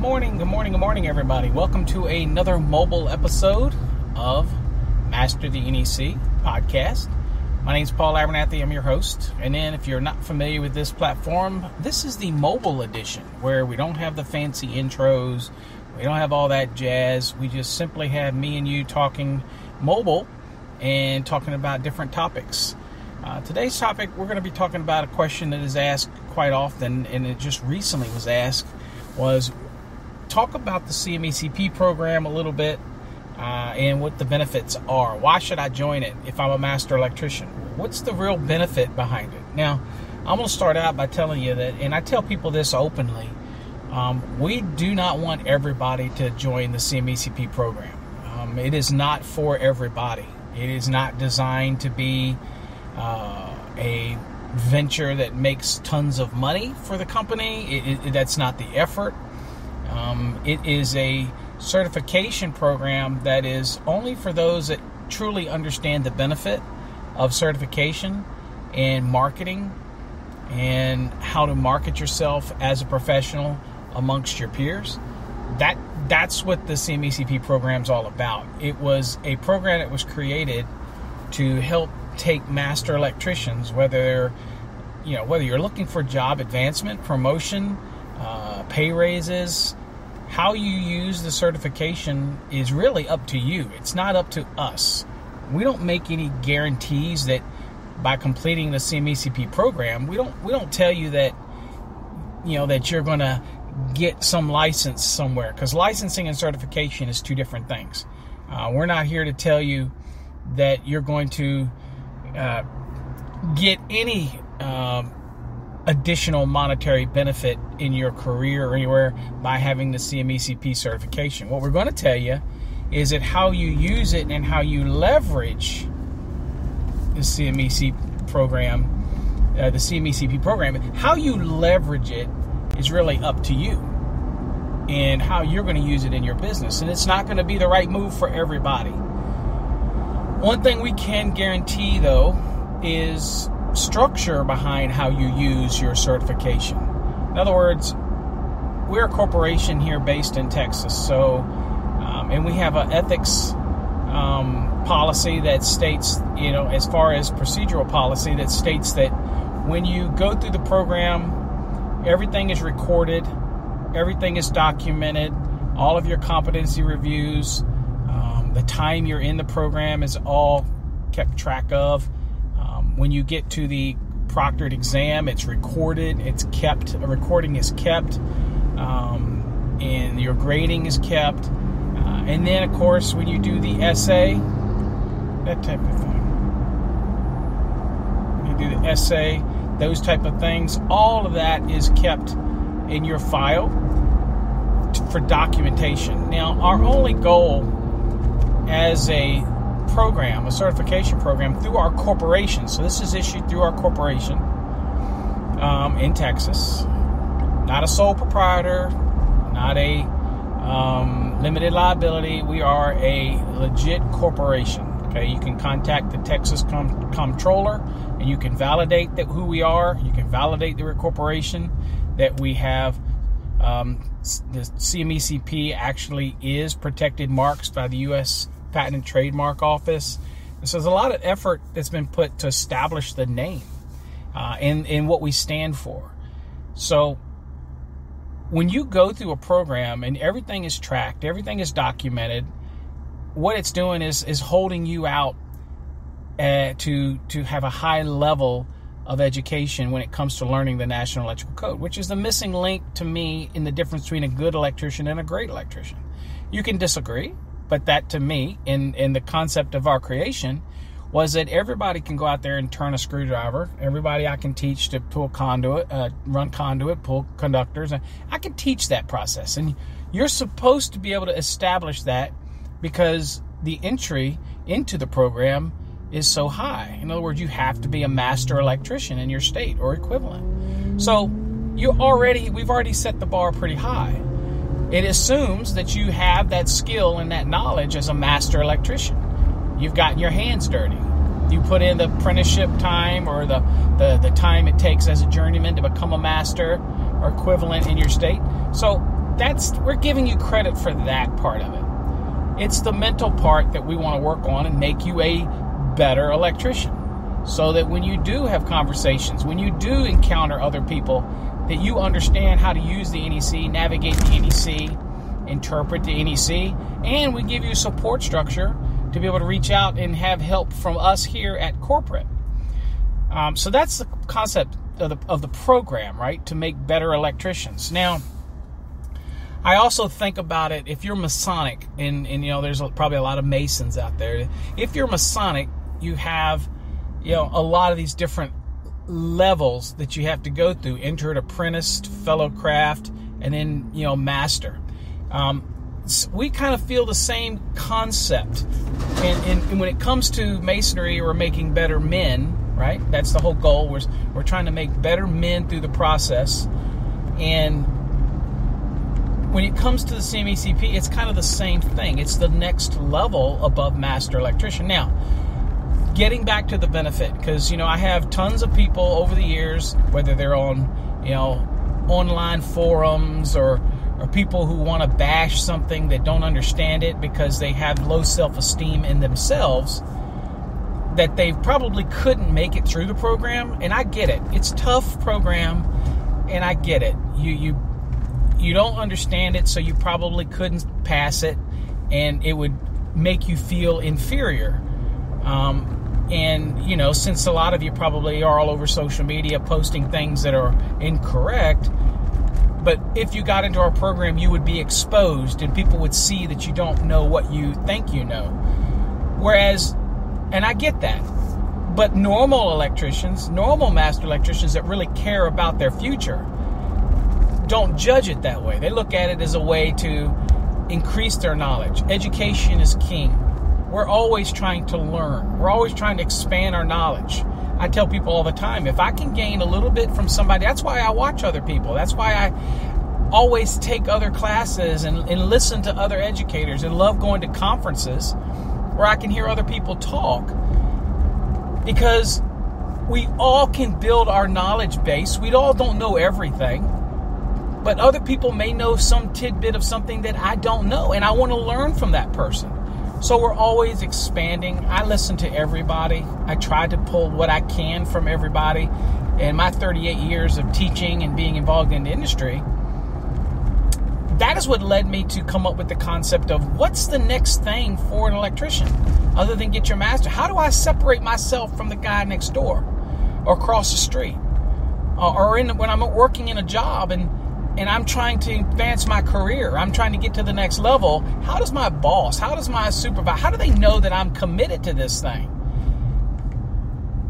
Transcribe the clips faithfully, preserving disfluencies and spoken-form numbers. morning, good morning, good morning, everybody. Welcome to another mobile episode of Master the N E C podcast. My name is Paul Abernathy. I'm your host. And then if you're not familiar with this platform, this is the mobile edition where we don't have the fancy intros. We don't have all that jazz. We just simply have me and you talking mobile and talking about different topics. Uh, today's topic, we're going to be talking about a question that is asked quite often, and it just recently was asked, was talk about the C M E C P program a little bit uh, and what the benefits are. Why should I join it if I'm a master electrician? What's the real benefit behind it? Now, I'm going to start out by telling you that, and I tell people this openly, um, we do not want everybody to join the C M E C P program. Um, it is not for everybody. It is not designed to be Uh, a venture that makes tons of money for the company. It, it, it, that's not the effort. Um, it is a certification program that is only for those that truly understand the benefit of certification and marketing and how to market yourself as a professional amongst your peers. That that's what the C M E C P program is all about. It was a program that was created to help take master electricians, whether you know whether you're looking for job advancement, promotion, uh, pay raises. How you use the certification is really up to you. It's not up to us. We don't make any guarantees that by completing the C M E C P program, we don't we don't tell you that you know that you're going to get some license somewhere, because licensing and certification is two different things. Uh, we're not here to tell you that you're going to Uh, get any um, additional monetary benefit in your career or anywhere by having the C M E C P certification. What we're going to tell you is that how you use it and how you leverage the C M E C program, uh, the C M E C P program, how you leverage it is really up to you and how you're going to use it in your business. And it's not going to be the right move for everybody. One thing we can guarantee, though, is structure behind how you use your certification. In other words, we're a corporation here based in Texas, so um, and we have an ethics um, policy that states, you know, as far as procedural policy, that states that when you go through the program, everything is recorded, everything is documented, all of your competency reviews. The time you're in the program is all kept track of. Um, when you get to the proctored exam, it's recorded, it's kept, a recording is kept, um, and your grading is kept. Uh, and then, of course, when you do the essay, that type of thing, you do the essay, those type of things, all of that is kept in your file for documentation. Now, our only goal as a program, a certification program through our corporation. So this is issued through our corporation um, in Texas. Not a sole proprietor, not a um, limited liability. We are a legit corporation. Okay, you can contact the Texas Com- Comptroller and you can validate that who we are. You can validate that we're a corporation, that we have. Um, the C M E C P actually is protected marks by the U S Patent and Trademark Office. And so there's a lot of effort that's been put to establish the name uh, and, and what we stand for. So when you go through a program and everything is tracked, everything is documented, what it's doing is, is holding you out uh, to, to have a high level of education when it comes to learning the National Electrical Code, which is the missing link to me in the difference between a good electrician and a great electrician. You can disagree, but that to me, in, in the concept of our creation, was that everybody can go out there and turn a screwdriver. Everybody I can teach to pull conduit, uh, run conduit, pull conductors. I can teach that process. And you're supposed to be able to establish that because the entry into the program is so high. In other words, you have to be a master electrician in your state or equivalent. So you already, we've already set the bar pretty high. It assumes that you have that skill and that knowledge as a master electrician. You've gotten your hands dirty. You put in the apprenticeship time or the, the, the time it takes as a journeyman to become a master or equivalent in your state. So that's we're giving you credit for that part of it. It's the mental part that we want to work on and make you a better electrician, so that when you do have conversations, when you do encounter other people, that you understand how to use the N E C, navigate the N E C, interpret the N E C, and we give you a support structure to be able to reach out and have help from us here at corporate. Um, so that's the concept of the, of the program, right? To make better electricians. Now, I also think about it, if you're Masonic, and, and you know, there's probably a lot of Masons out there. If you're Masonic, you have, you know, a lot of these different levels that you have to go through: entered, apprentice, fellow craft, and then, you know, master. Um, we kind of feel the same concept. And, and, and when it comes to masonry, we're making better men, right? That's the whole goal. We're, we're trying to make better men through the process. And when it comes to the C M E C P, it's kind of the same thing. It's the next level above master electrician. Now, getting back to the benefit, because, you know, I have tons of people over the years, whether they're on, you know, online forums or or people who want to bash something that don't understand it because they have low self-esteem in themselves, that they probably couldn't make it through the program. And I get it. It's a tough program, and I get it. You you you don't understand it, so you probably couldn't pass it, and it would make you feel inferior. Um, and, you know, since a lot of you probably are all over social media posting things that are incorrect, but if you got into our program, you would be exposed and people would see that you don't know what you think you know. Whereas, and I get that, but normal electricians, normal master electricians that really care about their future, don't judge it that way. They look at it as a way to increase their knowledge. Education is king. We're always trying to learn. We're always trying to expand our knowledge. I tell people all the time, if I can gain a little bit from somebody, that's why I watch other people. That's why I always take other classes and, and listen to other educators, and love going to conferences where I can hear other people talk, because we all can build our knowledge base. We all don't know everything, but other people may know some tidbit of something that I don't know, and I want to learn from that person. So we're always expanding. I listen to everybody. I try to pull what I can from everybody. And my thirty-eight years of teaching and being involved in the industry, that is what led me to come up with the concept of what's the next thing for an electrician other than get your master? How do I separate myself from the guy next door or across the street? Or in, when I'm working in a job and and I'm trying to advance my career, I'm trying to get to the next level, how does my boss, how does my supervisor, how do they know that I'm committed to this thing?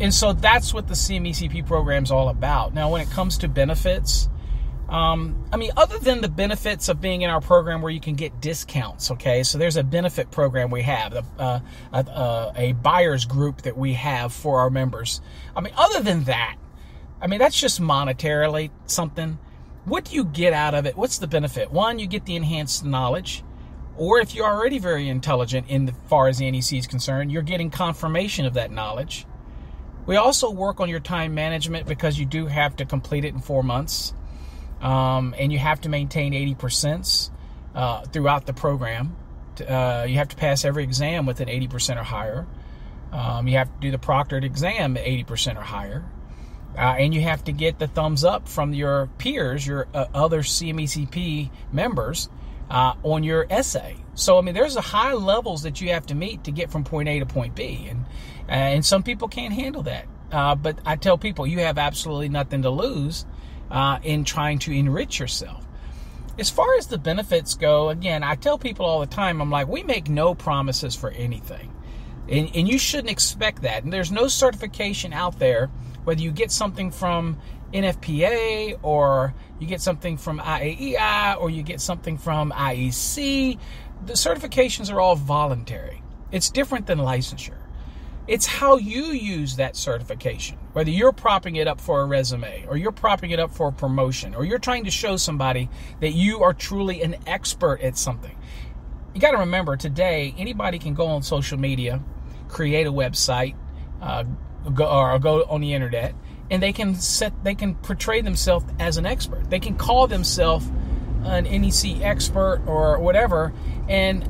And so that's what the C M E C P program is all about. Now, when it comes to benefits, um, I mean, other than the benefits of being in our program where you can get discounts, okay? So there's a benefit program we have, uh, a, a, a buyer's group that we have for our members. I mean, other than that, I mean, that's just monetarily something. What do you get out of it? What's the benefit? One, you get the enhanced knowledge, or if you're already very intelligent in the far as the N E C is concerned, you're getting confirmation of that knowledge. We also work on your time management because you do have to complete it in four months, um, and you have to maintain eighty percent uh, throughout the program. Uh, you have to pass every exam with an eighty percent or higher. Um, you have to do the proctored exam at eighty percent or higher. Uh, and you have to get the thumbs up from your peers, your uh, other C M E C P members, uh, on your essay. So, I mean, there's a high levels that you have to meet to get from point A to point B. And, uh, and some people can't handle that. Uh, but I tell people, you have absolutely nothing to lose uh, in trying to enrich yourself. As far as the benefits go, again, I tell people all the time, I'm like, we make no promises for anything. And, and you shouldn't expect that. And there's no certification out there, whether you get something from N F P A or you get something from I A E I or you get something from I E C. The certifications are all voluntary. It's different than licensure. It's how you use that certification, whether you're propping it up for a resume or you're propping it up for a promotion or you're trying to show somebody that you are truly an expert at something. You got to remember, today, anybody can go on social media, create a website, uh, go, or go on the internet, and they can set, they can portray themselves as an expert. They can call themselves an N E C expert or whatever, and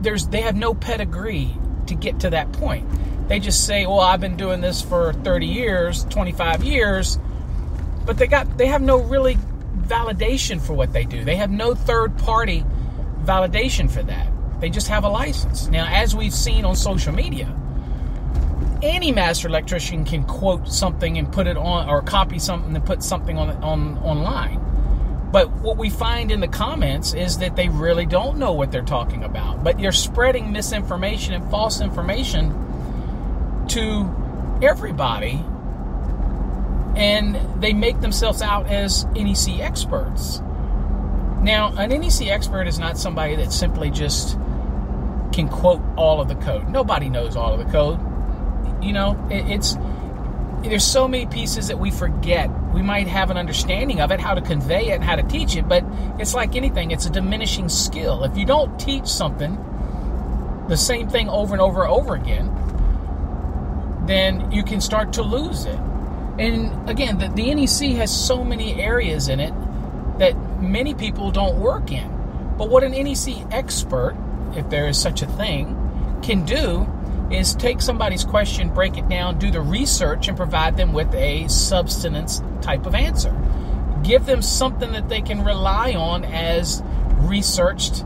there's they have no pedigree to get to that point. They just say, well, I've been doing this for thirty years, twenty-five years, but they got they have no really validation for what they do. They have no third party validation for that. They just have a license. Now, as we've seen on social media, any master electrician can quote something and put it on, or copy something and put something on, on online. But what we find in the comments is that they really don't know what they're talking about. But you're spreading misinformation and false information to everybody, and they make themselves out as N E C experts. Now, an N E C expert is not somebody that simply just can quote all of the code. Nobody knows all of the code. You know, it, it's there's so many pieces that we forget. We might have an understanding of it, how to convey it, how to teach it, but it's like anything. It's a diminishing skill. If you don't teach something, the same thing over and over and over again, then you can start to lose it. And again, the, the N E C has so many areas in it that many people don't work in. But what an N E C expert, if there is such a thing, can do is take somebody's question, break it down, do the research, and provide them with a substance type of answer. Give them something that they can rely on as researched.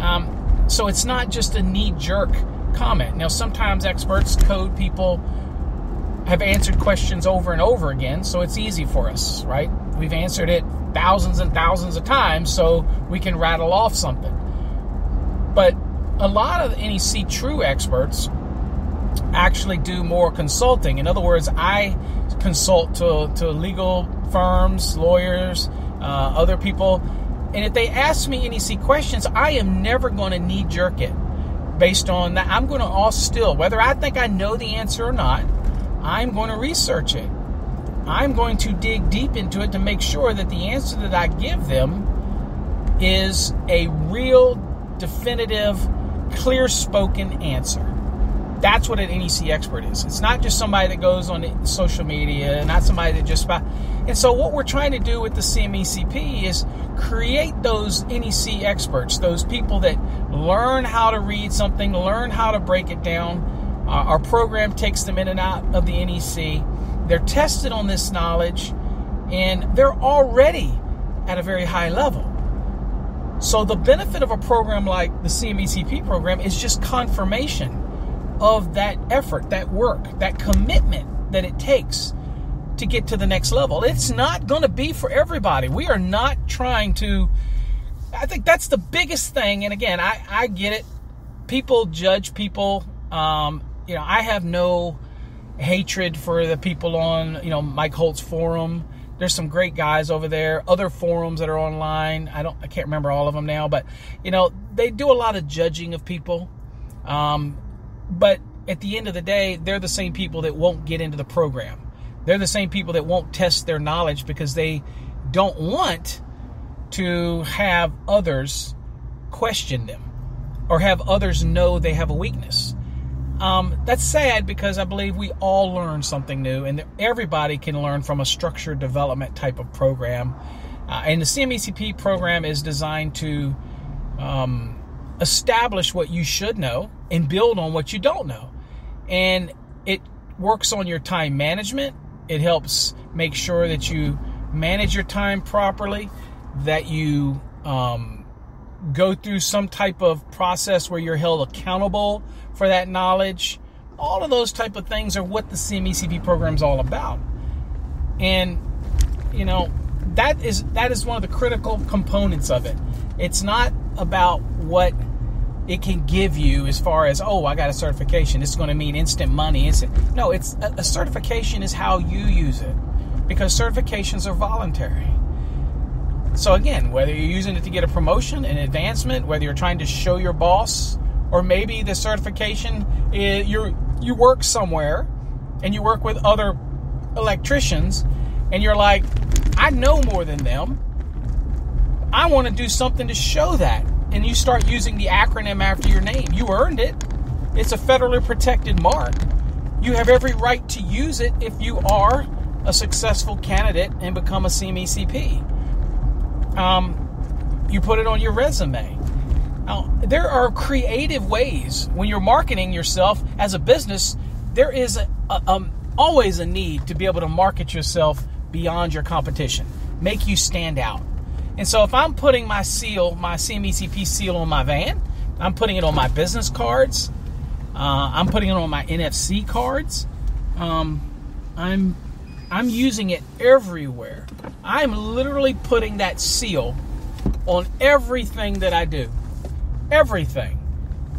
Um, so it's not just a knee-jerk comment. Now, sometimes experts, code people, have answered questions over and over again, so it's easy for us, right? We've answered it thousands and thousands of times, so we can rattle off something. But a lot of N E C true experts actually do more consulting. In other words, I consult to, to legal firms, lawyers, uh, other people, and if they ask me N E C questions, I am never going to knee-jerk it based on that. I'm going to all still, whether I think I know the answer or not, I'm going to research it. I'm going to dig deep into it to make sure that the answer that I give them is a real, definitive, clear-spoken answer. That's what an N E C expert is. It's not just somebody that goes on social media, not somebody that just... And so what we're trying to do with the C M E C P is create those N E C experts, those people that learn how to read something, learn how to break it down. Uh, our program takes them in and out of the N E C. They're tested on this knowledge, and they're already at a very high level. So the benefit of a program like the C M E C P program is just confirmation of that effort, that work, that commitment that it takes to get to the next level. It's not going to be for everybody. We are not trying to... I think that's the biggest thing. And again, I, I get it. People judge people. Um, you know, I have no hatred for the people on, you know, Mike Holt's forum. There's some great guys over there. Other forums that are online. I don't. I can't remember all of them now. But, you know, they do a lot of judging of people. Um... But at the end of the day, they're the same people that won't get into the program. They're the same people that won't test their knowledge because they don't want to have others question them or have others know they have a weakness. Um, that's sad because I believe we all learn something new, and everybody can learn from a structured development type of program. Uh, and the C M E C P program is designed to um, establish what you should know and build on what you don't know. And it works on your time management. It helps make sure that you manage your time properly, that you um, go through some type of process where you're held accountable for that knowledge. All of those type of things are what the C M E C P program is all about. And, you know, that is, that is one of the critical components of it. It's not about what it can give you as far as, oh, I got a certification, it's going to mean instant money. Instant. No, it's a, a certification is how you use it, because certifications are voluntary. So again, whether you're using it to get a promotion, an advancement, whether you're trying to show your boss, or maybe the certification, you you work somewhere and you work with other electricians and you're like, I know more than them. I want to do something to show that. And you start using the acronym after your name. You earned it. It's a federally protected mark. You have every right to use it if you are a successful candidate and become a C M E C P. Um, you put it on your resume. Now, there are creative ways when you're marketing yourself as a business. There is a, a, um, always a need to be able to market yourself beyond your competition, make you stand out. And so if I'm putting my seal, my C M E C P seal on my van, I'm putting it on my business cards. Uh, I'm putting it on my N F C cards. Um, I'm I'm using it everywhere. I'm literally putting that seal on everything that I do. Everything.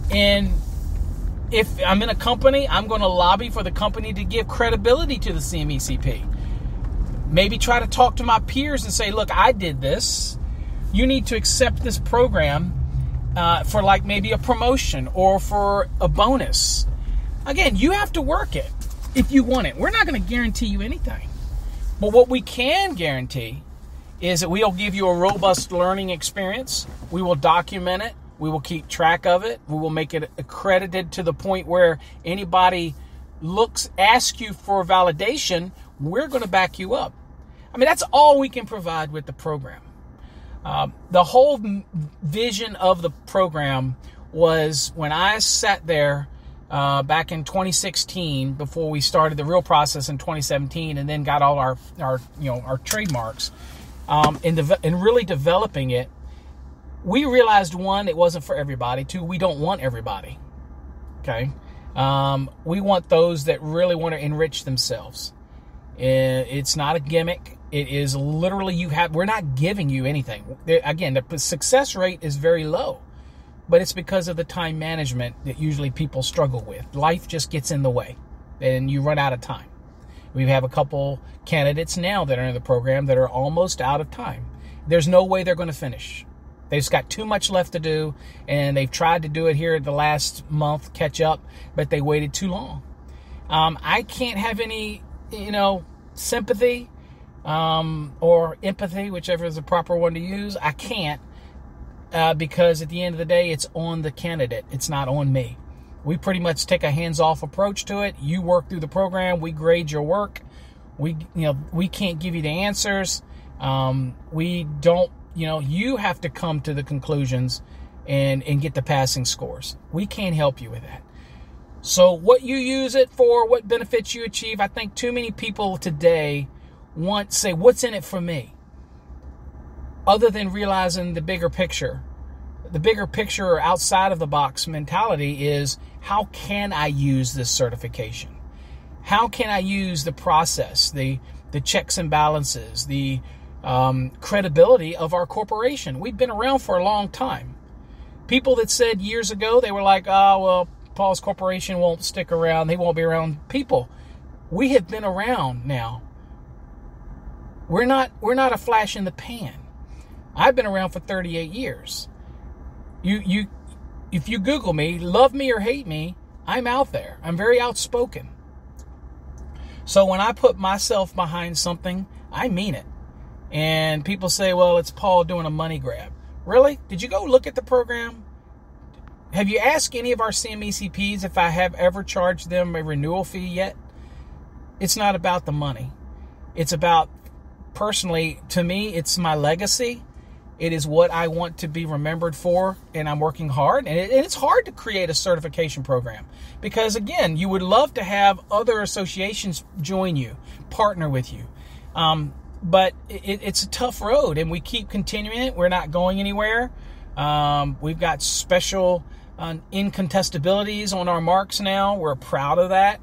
And if I'm in a company, I'm going to lobby for the company to give credibility to the C M E C P. Maybe try to talk to my peers and say, look, I did this. You need to accept this program uh, for like maybe a promotion or for a bonus. Again, you have to work it if you want it. We're not going to guarantee you anything. But what we can guarantee is that we'll give you a robust learning experience. We will document it. We will keep track of it. We will make it accredited to the point where anybody looks, asks you for validation, we're going to back you up. I mean, that's all we can provide with the program. Um, the whole vision of the program was when I sat there uh, back in twenty sixteen, before we started the real process in twenty seventeen, and then got all our, our you know, our trademarks, um, and, de- and really developing it. We realized, one, it wasn't for everybody. Two, we don't want everybody, okay? Um, we want those that really want to enrich themselves. It's not a gimmick. It is literally you have, we're not giving you anything. Again, the success rate is very low, but it's because of the time management that usually people struggle with. Life just gets in the way and you run out of time. We have a couple candidates now that are in the program that are almost out of time. There's no way they're going to finish. They've got too much left to do, and they've tried to do it here the last month, catch up, but they waited too long. Um, I can't have any, you know, sympathy um, or empathy, whichever is the proper one to use. I can't uh, because at the end of the day, it's on the candidate. It's not on me. We pretty much take a hands-off approach to it. You work through the program. We grade your work. We, you know, we can't give you the answers. Um, we don't. You know, you have to come to the conclusions and, and get the passing scores. We can't help you with that. So what you use it for, what benefits you achieve, I think too many people today want to say, what's in it for me? Other than realizing the bigger picture. The bigger picture or outside of the box mentality is, how can I use this certification? How can I use the process, the, the checks and balances, the Um, credibility of our corporation? We've been around for a long time. People that said years ago, they were like, oh, well, Paul's corporation won't stick around. They won't be around people. We have been around now. We're not, we're not a flash in the pan. I've been around for thirty-eight years. You, you, if you Google me, love me or hate me, I'm out there. I'm very outspoken. So when I put myself behind something, I mean it. And people say, well, it's Paul doing a money grab. Really? Did you go look at the program? Have you asked any of our C M E C Ps if I have ever charged them a renewal fee yet? It's not about the money. It's about, personally, to me, it's my legacy. It is what I want to be remembered for, and I'm working hard. And, it, and it's hard to create a certification program because, again, you would love to have other associations join you, partner with you. Um, But it, it's a tough road, and we keep continuing it. We're not going anywhere. Um, we've got special uh, incontestabilities on our marks now. We're proud of that.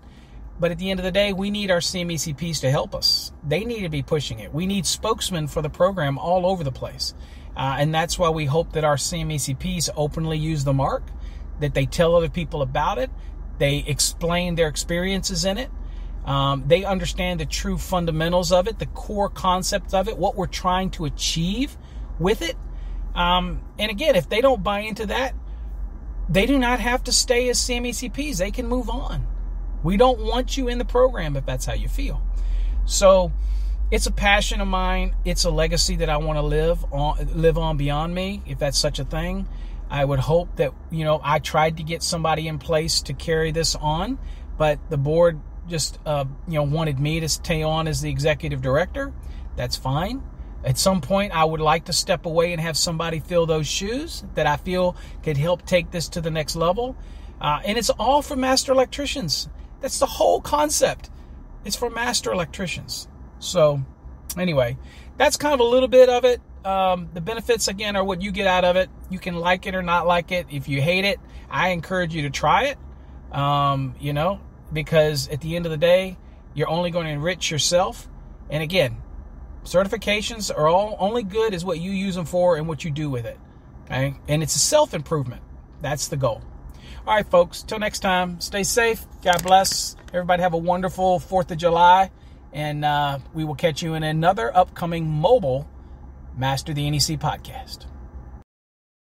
But at the end of the day, we need our C M E C Ps to help us. They need to be pushing it. We need spokesmen for the program all over the place. Uh, and that's why we hope that our C M E C Ps openly use the mark, that they tell other people about it, they explain their experiences in it. Um, they understand the true fundamentals of it, the core concepts of it, what we're trying to achieve with it. Um, and again, if they don't buy into that, they do not have to stay as C M E C Ps. They can move on. We don't want you in the program if that's how you feel. So it's a passion of mine. It's a legacy that I want to live on, live on beyond me, if that's such a thing. I would hope that, you know, I tried to get somebody in place to carry this on, but the board just, uh, you know, wanted me to stay on as the executive director. That's fine. At some point, I would like to step away and have somebody fill those shoes that I feel could help take this to the next level. Uh, and it's all for master electricians. That's the whole concept. It's for master electricians. So anyway, that's kind of a little bit of it. Um, the benefits, again, are what you get out of it. You can like it or not like it. If you hate it, I encourage you to try it, um, you know, because at the end of the day, you're only going to enrich yourself. And again, certifications are all only good as what you use them for and what you do with it. Okay? And it's a self-improvement. That's the goal. All right, folks, till next time, stay safe. God bless. Everybody have a wonderful fourth of July. And uh, we will catch you in another upcoming mobile Master the N E C podcast.